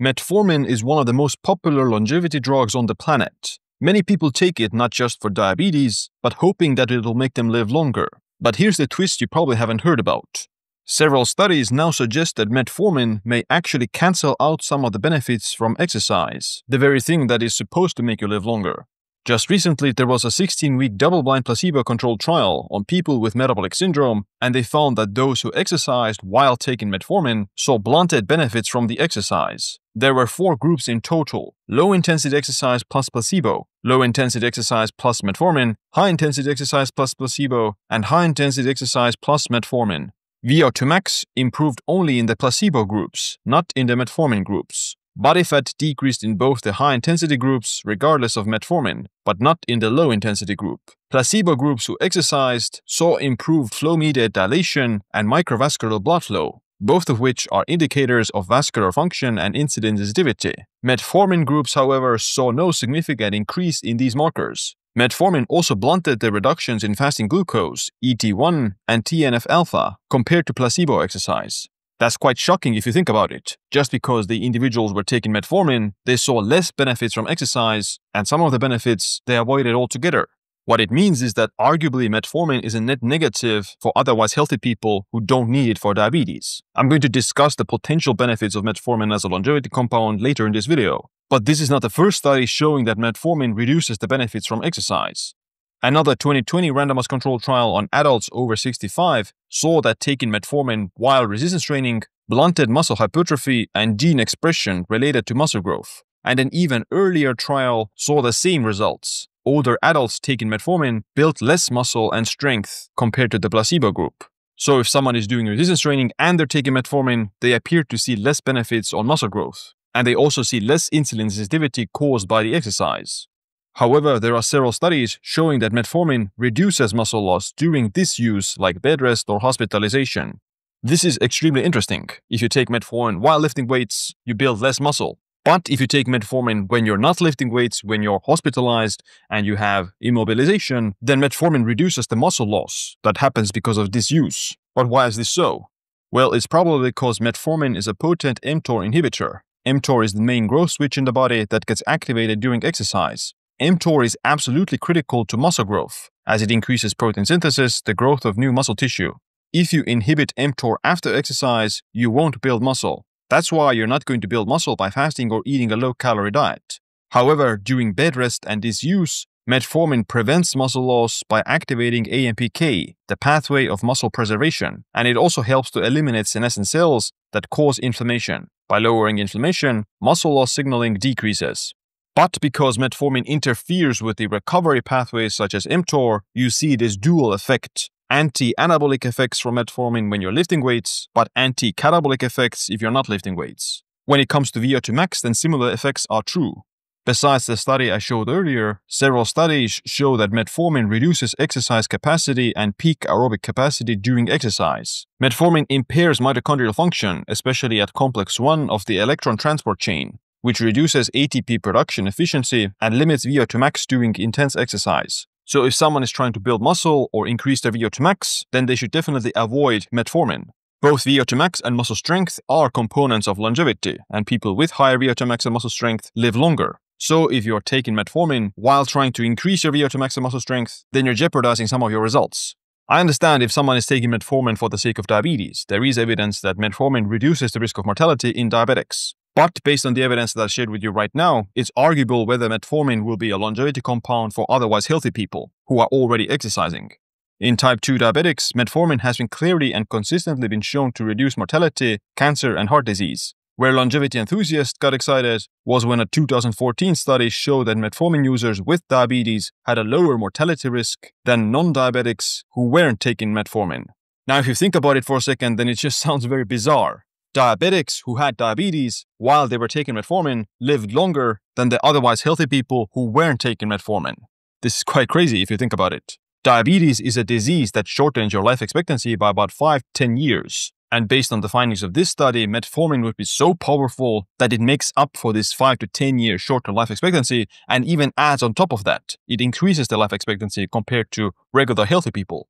Metformin is one of the most popular longevity drugs on the planet. Many people take it not just for diabetes, but hoping that it'll make them live longer. But here's the twist you probably haven't heard about. Several studies now suggest that metformin may actually cancel out some of the benefits from exercise, the very thing that is supposed to make you live longer. Just recently, there was a 16-week double-blind placebo-controlled trial on people with metabolic syndrome, and they found that those who exercised while taking metformin saw blunted benefits from the exercise. There were 4 groups in total: low-intensity exercise plus placebo, low-intensity exercise plus metformin, high-intensity exercise plus placebo, and high-intensity exercise plus metformin. VO2max improved only in the placebo groups, not in the metformin groups. Body fat decreased in both the high-intensity groups, regardless of metformin, but not in the low-intensity group. Placebo groups who exercised saw improved flow mediated dilation and microvascular blood flow, both of which are indicators of vascular function and insulin sensitivity. Metformin groups, however, saw no significant increase in these markers. Metformin also blunted the reductions in fasting glucose, ET1, and TNF-alpha compared to placebo exercise. That's quite shocking if you think about it. Just because the individuals were taking metformin, they saw less benefits from exercise, and some of the benefits they avoided altogether. What it means is that arguably metformin is a net negative for otherwise healthy people who don't need it for diabetes. I'm going to discuss the potential benefits of metformin as a longevity compound later in this video, but this is not the first study showing that metformin reduces the benefits from exercise. Another 2020 randomized controlled trial on adults over 65 saw that taking metformin while resistance training blunted muscle hypertrophy and gene expression related to muscle growth. And an even earlier trial saw the same results. Older adults taking metformin built less muscle and strength compared to the placebo group. So if someone is doing resistance training and they're taking metformin, they appear to see less benefits on muscle growth. And they also see less insulin sensitivity caused by the exercise. However, there are several studies showing that metformin reduces muscle loss during disuse, like bed rest or hospitalization. This is extremely interesting. If you take metformin while lifting weights, you build less muscle. But if you take metformin when you're not lifting weights, when you're hospitalized and you have immobilization, then metformin reduces the muscle loss that happens because of disuse. But why is this so? Well, it's probably because metformin is a potent mTOR inhibitor. mTOR is the main growth switch in the body that gets activated during exercise. mTOR is absolutely critical to muscle growth, as it increases protein synthesis, the growth of new muscle tissue. If you inhibit mTOR after exercise, you won't build muscle. That's why you're not going to build muscle by fasting or eating a low-calorie diet. However, during bed rest and disuse, metformin prevents muscle loss by activating AMPK, the pathway of muscle preservation, and it also helps to eliminate senescent cells that cause inflammation. By lowering inflammation, muscle loss signaling decreases. But because metformin interferes with the recovery pathways such as mTOR, you see this dual effect: anti-anabolic effects from metformin when you're lifting weights, but anti-catabolic effects if you're not lifting weights. When it comes to VO2max, then similar effects are true. Besides the study I showed earlier, several studies show that metformin reduces exercise capacity and peak aerobic capacity during exercise. Metformin impairs mitochondrial function, especially at complex 1 of the electron transport chain, which reduces ATP production efficiency and limits VO2max during intense exercise. So if someone is trying to build muscle or increase their VO2max, then they should definitely avoid metformin. Both VO2max and muscle strength are components of longevity, and people with higher VO2max and muscle strength live longer. So if you're taking metformin while trying to increase your VO2max and muscle strength, then you're jeopardizing some of your results. I understand if someone is taking metformin for the sake of diabetes. There is evidence that metformin reduces the risk of mortality in diabetics. But based on the evidence that I shared with you right now, it's arguable whether metformin will be a longevity compound for otherwise healthy people who are already exercising. In type 2 diabetics, metformin has been clearly and consistently been shown to reduce mortality, cancer, and heart disease. Where longevity enthusiasts got excited was when a 2014 study showed that metformin users with diabetes had a lower mortality risk than non-diabetics who weren't taking metformin. Now, if you think about it for a second, then it just sounds very bizarre. Diabetics who had diabetes while they were taking metformin lived longer than the otherwise healthy people who weren't taking metformin. This is quite crazy if you think about it. Diabetes is a disease that shortens your life expectancy by about 5-10 years. And based on the findings of this study, metformin would be so powerful that it makes up for this 5-10 year shorter life expectancy and even adds on top of that. It increases the life expectancy compared to regular healthy people.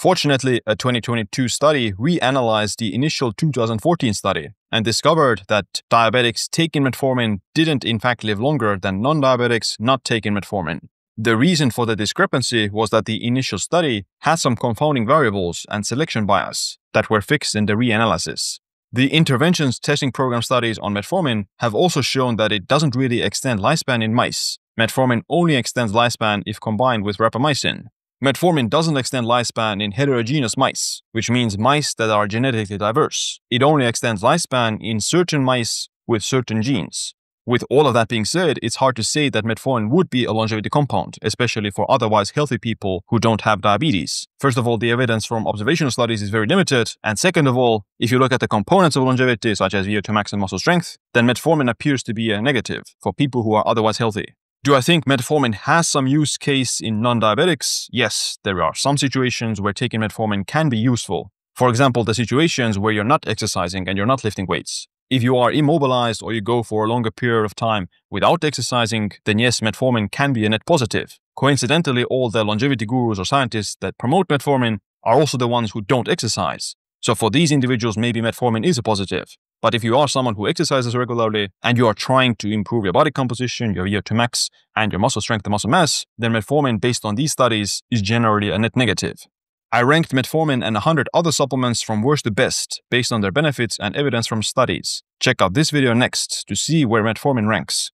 Fortunately, a 2022 study reanalyzed the initial 2014 study and discovered that diabetics taking metformin didn't in fact live longer than non-diabetics not taking metformin. The reason for the discrepancy was that the initial study had some confounding variables and selection bias that were fixed in the reanalysis. The interventions testing program studies on metformin have also shown that it doesn't really extend lifespan in mice. Metformin only extends lifespan if combined with rapamycin. Metformin doesn't extend lifespan in heterogeneous mice, which means mice that are genetically diverse. It only extends lifespan in certain mice with certain genes. With all of that being said, it's hard to say that metformin would be a longevity compound, especially for otherwise healthy people who don't have diabetes. First of all, the evidence from observational studies is very limited, and second of all, if you look at the components of longevity, such as VO2max and muscle strength, then metformin appears to be a negative for people who are otherwise healthy. Do I think metformin has some use case in non-diabetics? Yes, there are some situations where taking metformin can be useful. For example, the situations where you're not exercising and you're not lifting weights. If you are immobilized or you go for a longer period of time without exercising, then yes, metformin can be a net positive. Coincidentally, all the longevity gurus or scientists that promote metformin are also the ones who don't exercise. So for these individuals, maybe metformin is a positive. But if you are someone who exercises regularly and you are trying to improve your body composition, your VO2max, and your muscle strength and muscle mass, then metformin, based on these studies, is generally a net negative. I ranked metformin and 100 other supplements from worst to best based on their benefits and evidence from studies. Check out this video next to see where metformin ranks.